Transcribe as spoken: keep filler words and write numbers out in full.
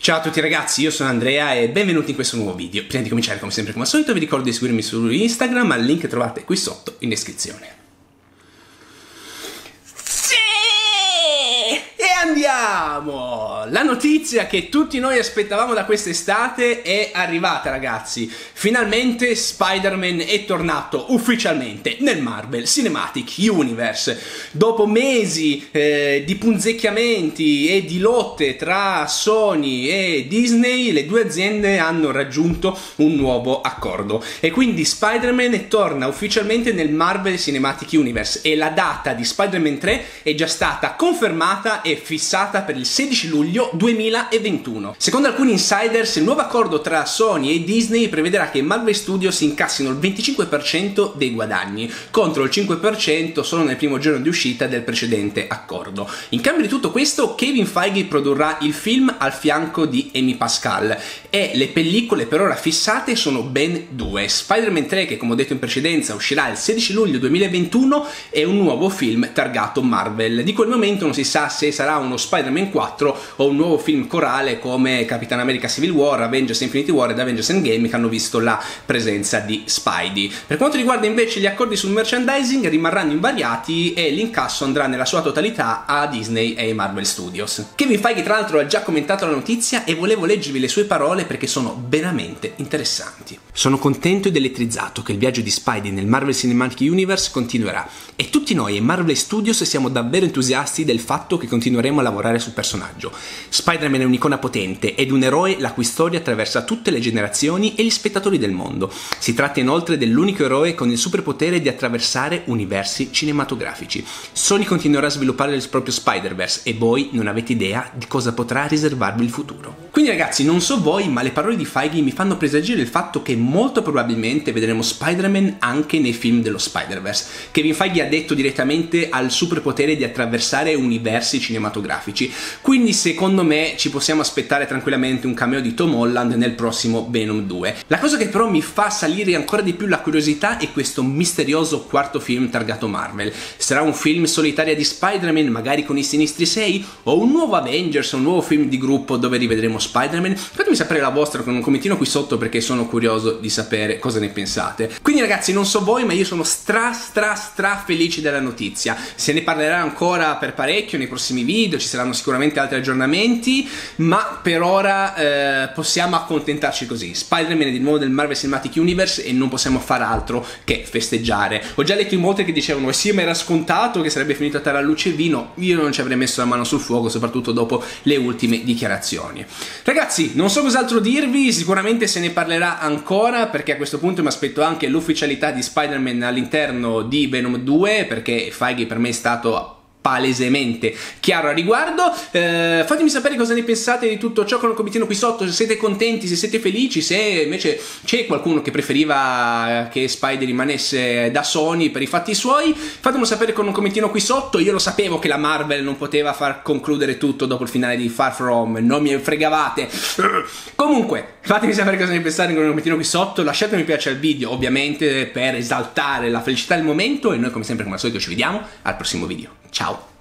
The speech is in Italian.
Ciao a tutti ragazzi, io sono Andrea e benvenuti in questo nuovo video. Prima di cominciare, come sempre come al solito, vi ricordo di seguirmi su Instagram, al link trovate qui sotto in descrizione. Andiamo! La notizia che tutti noi aspettavamo da quest'estate è arrivata, ragazzi. Finalmente Spider-Man è tornato ufficialmente nel Marvel Cinematic Universe. Dopo mesi eh, di punzecchiamenti e di lotte tra Sony e Disney, le due aziende hanno raggiunto un nuovo accordo. E quindi Spider-Man torna ufficialmente nel Marvel Cinematic Universe e la data di Spider-Man tre è già stata confermata e fissata per il sedici luglio duemilaventuno. Secondo alcuni insiders, il nuovo accordo tra Sony e Disney prevederà che Marvel Studios incassino il venticinque per cento dei guadagni, contro il cinque per cento solo nel primo giorno di uscita del precedente accordo. In cambio di tutto questo, Kevin Feige produrrà il film al fianco di Amy Pascal e le pellicole per ora fissate sono ben due. Spider-Man tre, che come ho detto in precedenza uscirà il sedici luglio duemilaventuno, è un nuovo film targato Marvel. Di quel momento non si sa se sarà uno Spider-Man quattro o un nuovo film corale come Capitan America Civil War, Avengers Infinity War ed Avengers Endgame, che hanno visto la presenza di Spidey. Per quanto riguarda invece gli accordi sul merchandising, rimarranno invariati e l'incasso andrà nella sua totalità a Disney e ai Marvel Studios. Kevin Feige tra l'altro ha già commentato la notizia e volevo leggervi le sue parole perché sono veramente interessanti. Sono contento ed elettrizzato che il viaggio di Spidey nel Marvel Cinematic Universe continuerà e tutti noi e Marvel Studios siamo davvero entusiasti del fatto che continueremo a lavorare sul personaggio. Spider-Man è un'icona potente ed un eroe la cui storia attraversa tutte le generazioni e gli spettatori del mondo. Si tratta inoltre dell'unico eroe con il superpotere di attraversare universi cinematografici. Sony continuerà a sviluppare il proprio Spider-Verse e voi non avete idea di cosa potrà riservarvi il futuro. Quindi ragazzi, non so voi, ma le parole di Feige mi fanno presagire il fatto che molto probabilmente vedremo Spider-Man anche nei film dello Spider-Verse. Kevin Feige ha detto direttamente al superpotere di attraversare universi cinematografici. Quindi secondo me ci possiamo aspettare tranquillamente un cameo di Tom Holland nel prossimo Venom due. La cosa che però mi fa salire ancora di più la curiosità è questo misterioso quarto film targato Marvel. Sarà un film solitaria di Spider-Man, magari con i Sinistri sei, o un nuovo Avengers, un nuovo film di gruppo dove rivedremo Spider-Man? Fatemi sapere la vostra con un commentino qui sotto perché sono curioso di sapere cosa ne pensate. Quindi ragazzi, non so voi, ma io sono stra stra stra felice della notizia. Se ne parlerà ancora per parecchio nei prossimi video, ci saranno sicuramente altri aggiornamenti, ma per ora eh, possiamo accontentarci così. Spider-Man è di nuovo del Marvel Cinematic Universe e non possiamo far altro che festeggiare. Ho già letto in molti che dicevano sì, ma era scontato che sarebbe finito a terra luce e vino. Io non ci avrei messo la mano sul fuoco, soprattutto dopo le ultime dichiarazioni. Ragazzi, non so cos'altro dirvi, sicuramente se ne parlerà ancora, perché a questo punto mi aspetto anche l'ufficialità di Spider-Man all'interno di Venom due, perché Feige per me è stato palesemente chiaro a riguardo. Eh, fatemi sapere cosa ne pensate di tutto ciò con un commentino qui sotto, se siete contenti, se siete felici, se invece c'è qualcuno che preferiva che Spidey rimanesse da Sony per i fatti suoi. Fatemelo sapere con un commentino qui sotto. Io lo sapevo che la Marvel non poteva far concludere tutto dopo il finale di Far From, non mi fregavate. Comunque fatemi sapere cosa ne pensate con un commentino qui sotto, lasciate un mi piace al video ovviamente per esaltare la felicità del momento e noi come sempre come al solito ci vediamo al prossimo video. Ciao!